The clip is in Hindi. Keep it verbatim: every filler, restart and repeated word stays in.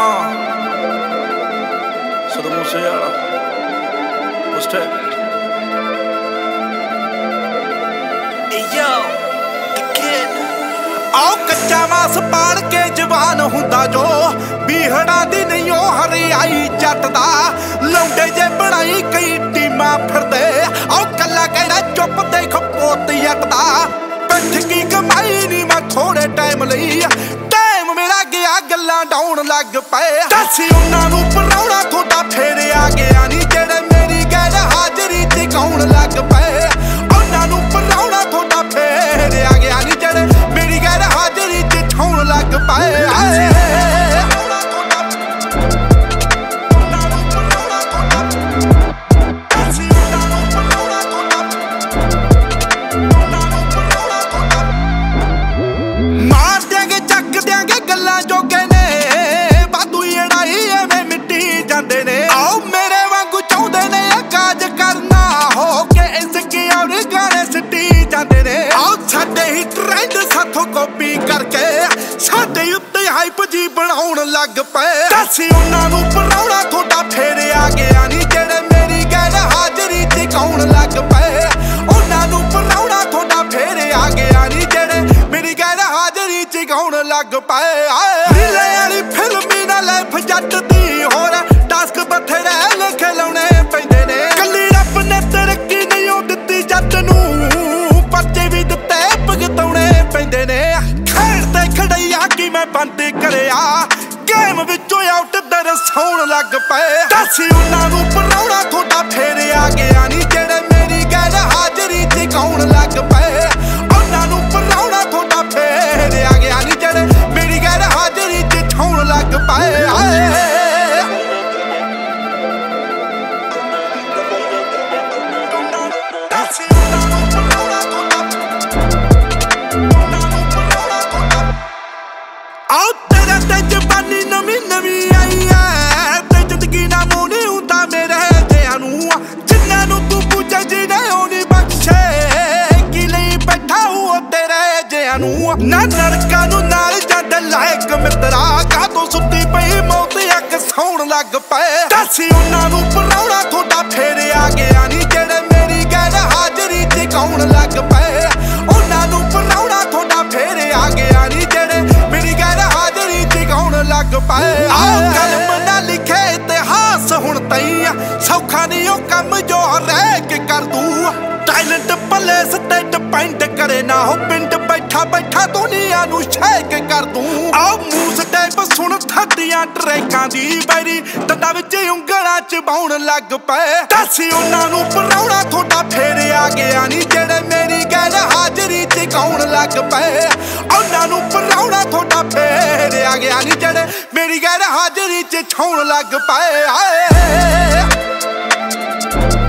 Uh. So the Montserrat. What's that? Hey yo, the kid. आओ कच्चा मास पाड़ के जवान हुंदा जो बीहड़ा दी नहीं हो हरियाई जटदा लौंडे जे बनाई कई टीमा फिरदे आओ कला कहड़ा चुप देख पोत यटदा पिठ की कमाई नी मैं थोड़े टाइम लई टाइम मेरा गया गल्ला डाउन लग पे दस उन्हां नू पराउणा थोड़ा फेर आ गया नी जेड़े मेरी गैर हाजरी टिकाउण लग पे उन्हां नू पराउणा थोड़ा फेर आ गया नी जेड़े मेरी गैर हाजरी टिकाउण लग पे लग पे दसी उन्होंने पराउणा थोड़ा फेर आ गया नी जेड़े मेरी गैर हाजरी टिकाउण लग पे उन्होंने पराउणा थोड़ा फेर आ गया नी जेड़े मेरी गैर हाजरी टिकाउण लग पे नीले वाली फिल्मी ना लाइफ जट दी होर टास्क बथेरे लिखे लाने पैंदे ने कली रब ने तरक्की नहीं ओ दित्ती जट नू परचे भी दित्ते भगताउने पैंदे ने खेड़ ते खड़ैया कि मैं बंद करया गेम विचों आउट दरसौण लग पे दसी उन्होंने पराउणा थोड़ा फेर आ गया नी जेड़े मेरी गैर हाजरी टिकाउण लग पे उन्होंने पराउणा थोड़ा फेर आ गया नी जेड़े मेरी गैर हाजरी टिकाउण लग पे ना नरका नू नाल जद लायक मित्रा का तो सुती पई मौत अख सौण लग पे दसी उन्होंने पराउणा थोड़ा फेर आ गया नी जेड़े मेरी गैर हाजरी टिकाउण लग पे उन्होंने पराउणा थोड़ा फेर आ गया नी जेड़े मेरी गैर हाजरी टिकाउण लग पे कलम ना लिखे इतिहास हुण तई सौखा नहीं ओ कम जो रह के कर दू टैलेंट प्लेस ते डिपेंड करे ना हो पिंड बैठा बैठा दुनिया नू शेक कर दूं आओ मूस टाइप सुन थड्डियां ट्रैकां दी बैरी दंदां विच उंगलां चबाउण लग पे दसी उन्होंने पराउणा थोड़ा फेर आ गया नी जेड़े मेरी गैर हाजरी टिकाउण लग पे उन्होंने पराउणा थोड़ा फेर आ गया नी जेड़े मेरी गैर हाजरी टिकाउण लग पे